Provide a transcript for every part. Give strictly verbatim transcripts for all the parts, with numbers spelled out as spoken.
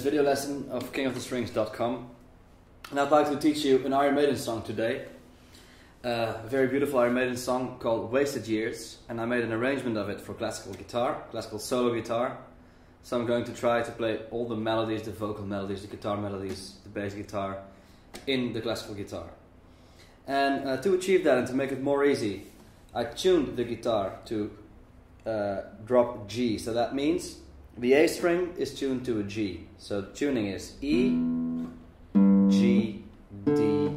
this video lesson of king of the strings dot com, and I'd like to teach you an Iron Maiden song today. Uh, a very beautiful Iron Maiden song called Wasted Years, and I made an arrangement of it for classical guitar, classical solo guitar. So I'm going to try to play all the melodies, the vocal melodies, the guitar melodies, the bass guitar in the classical guitar. And uh, to achieve that and to make it more easy, I tuned the guitar to uh, drop G, so that means the A string is tuned to a G. So tuning is E, G, D,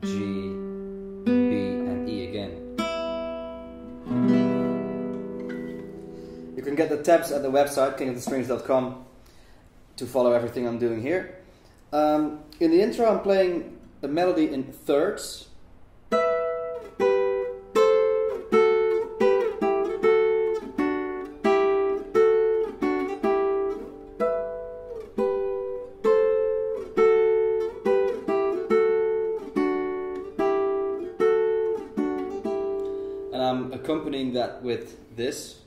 G, B, and E again. You can get the tabs at the website, king of the strings dot com, to follow everything I'm doing here. Um, in the intro I'm playing a melody in thirds. I'm accompanying that with this.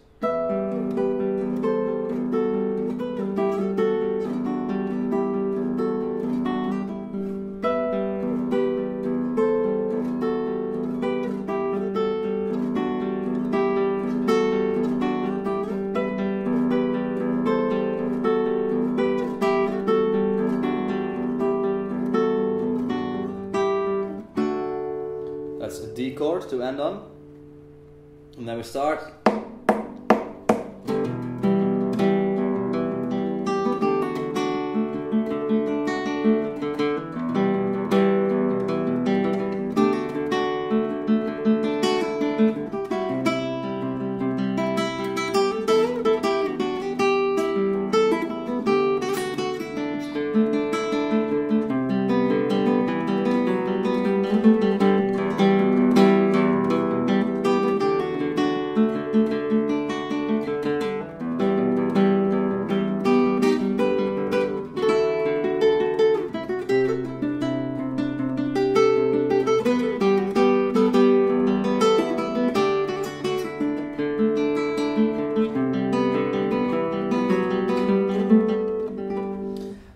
That's a D chord to end on. And then we start.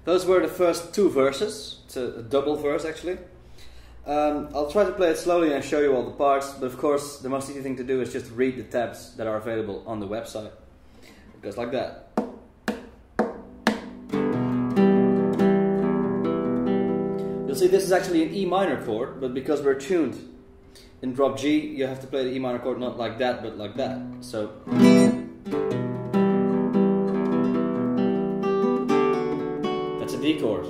Those were the first two verses. It's a, a double verse actually. Um, I'll try to play it slowly and show you all the parts, but of course the most easy thing to do is just read the tabs that are available on the website. It goes like that. You'll see this is actually an E minor chord, but because we're tuned in drop G, you have to play the E minor chord not like that, but like that. So. D chord, E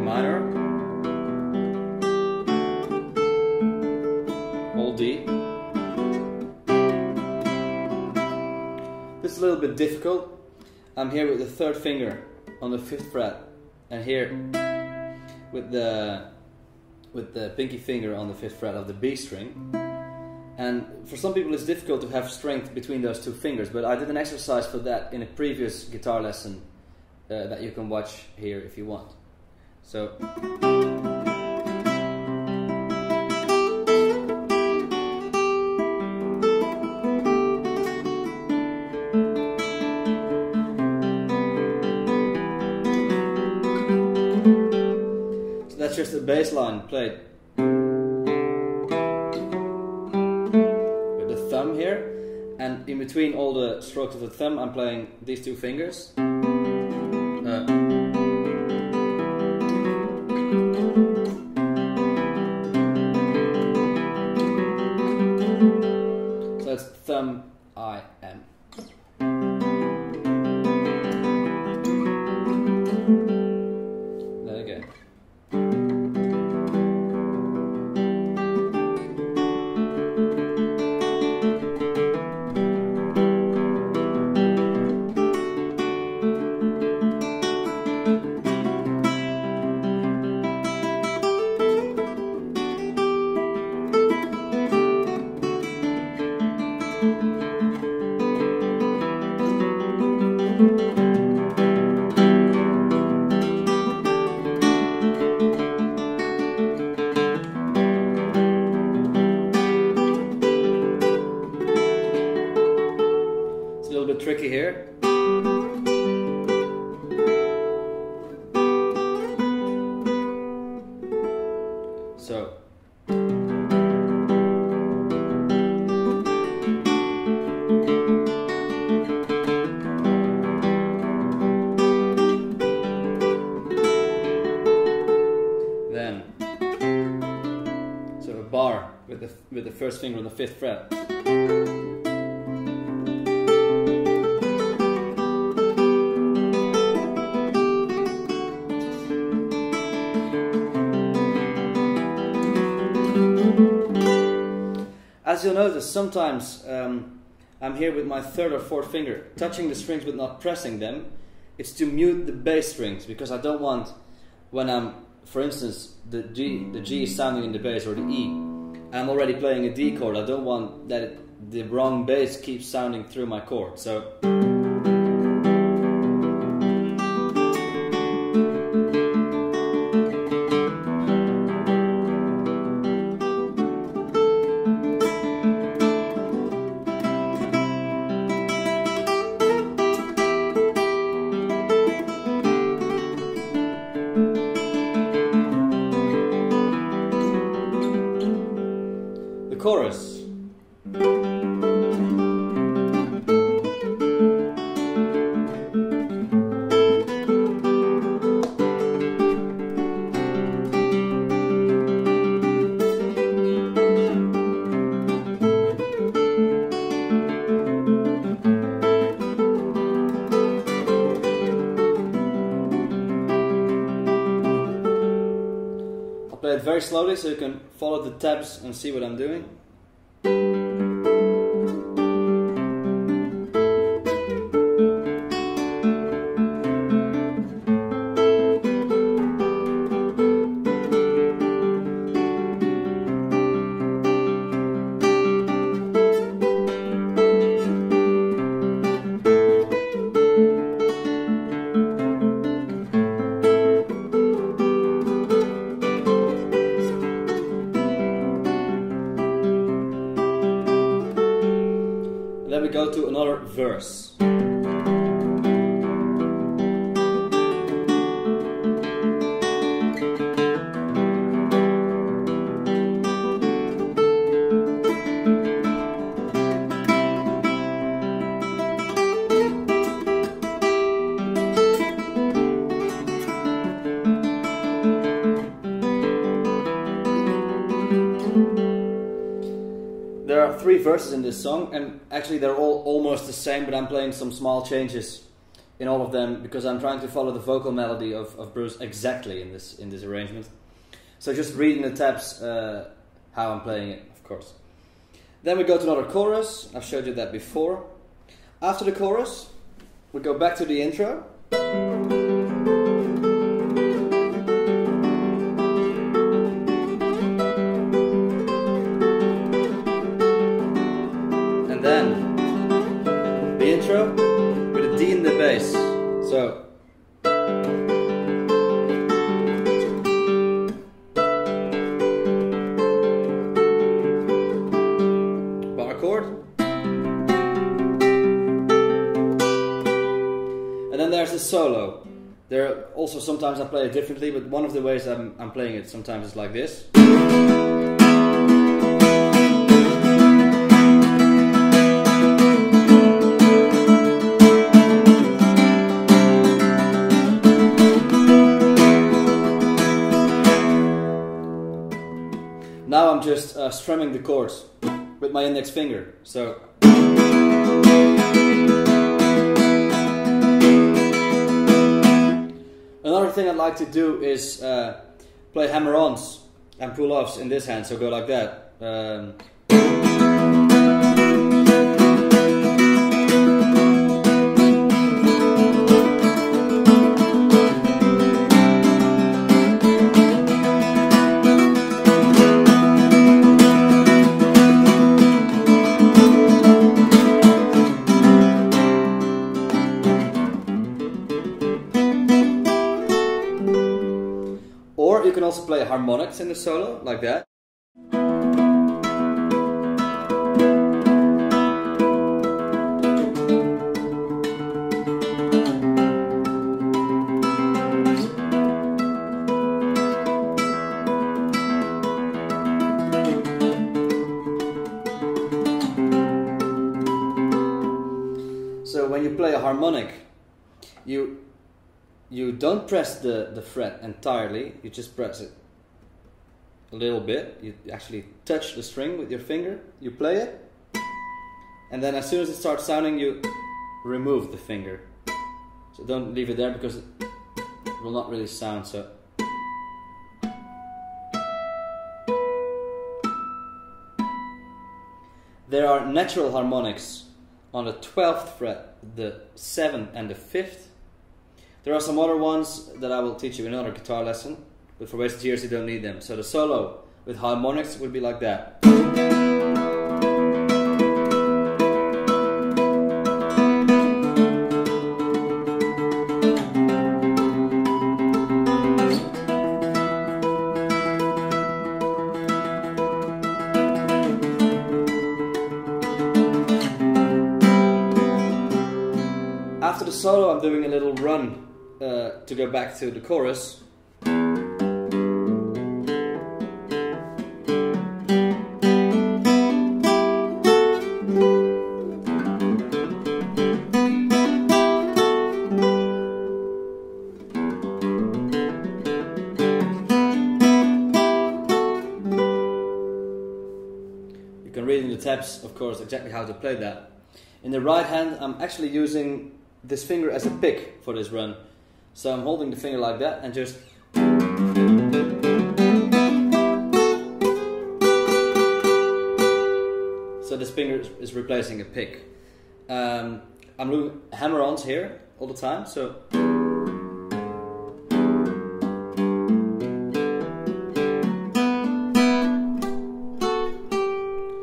minor, all D. This is a little bit difficult. I'm here with the third finger on the fifth fret, and here with the with the pinky finger on the fifth fret of the B string. And for some people it's difficult to have strength between those two fingers, but I did an exercise for that in a previous guitar lesson uh, that you can watch here if you want. So, so that's just the bass line played. And in between all the strokes of the thumb, I'm playing these two fingers. Uh, so that's thumb, I, M. There we go. with the first finger on the fifth fret. As you'll notice, sometimes um, I'm here with my third or fourth finger, touching the strings but not pressing them. It's to mute the bass strings, because I don't want, when I'm, for instance, the G, the G is sounding in the bass, or the E, I'm already playing a D chord. I don't want that it, the wrong bass keeps sounding through my chord. So chorus. I'll play it very slowly so you can follow the tabs and see what I'm doing. Then we go to another verse. There are three verses in this song, and actually they're all almost the same, but I'm playing some small changes in all of them because I'm trying to follow the vocal melody of, of Bruce exactly in this in this arrangement. So just reading the tabs uh, how I'm playing it, of course. Then we go to another chorus. I've showed you that before. After the chorus, we go back to the intro. With a D in the bass, so bar chord, and then there's the solo. There are also, sometimes I play it differently, but one of the ways I'm, I'm playing it sometimes is like this. Now I'm just uh, strumming the chords with my index finger, so... Another thing I'd like to do is uh, play hammer-ons and pull-offs in this hand, so go like that. Um, You can also play harmonics in the solo, like that. So when you play a harmonic, you You don't press the, the fret entirely, you just press it a little bit. You actually touch the string with your finger, you play it, and then as soon as it starts sounding, you remove the finger. So don't leave it there, because it will not really sound. So there are natural harmonics on the twelfth fret, the seventh and the fifth. There are some other ones that I will teach you in another guitar lesson, but for Wasted Years you don't need them. So the solo with harmonics would be like that. After the solo, I'm doing a little run uh, to go back to the chorus. You can read in the tabs, of course, exactly how to play that. In the right hand, I'm actually using this finger as a pick for this run. So I'm holding the finger like that and just... So this finger is replacing a pick. Um, I'm doing hammer-ons here all the time, so...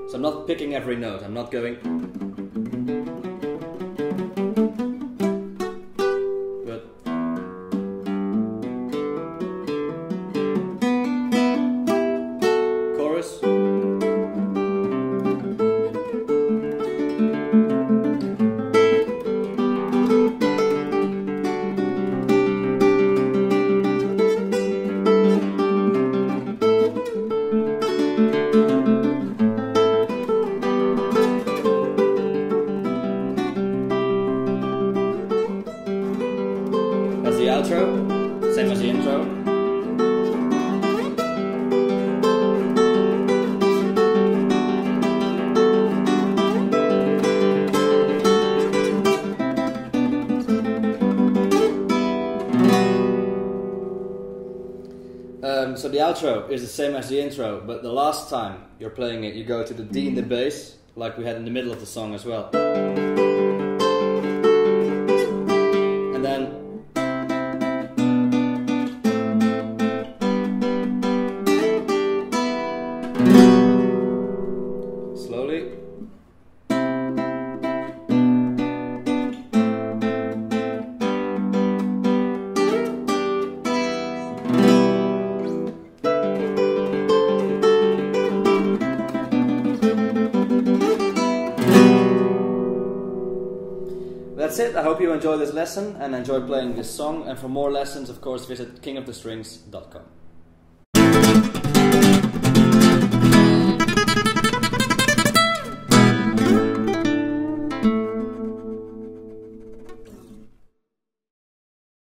So I'm not picking every note, I'm not going... Outro, same as the intro. Um, so the outro is the same as the intro, but the last time you're playing it, you go to the D in the bass, like we had in the middle of the song as well. And then that's it. I hope you enjoy this lesson and enjoy playing this song, and for more lessons, of course, visit king of the strings dot com.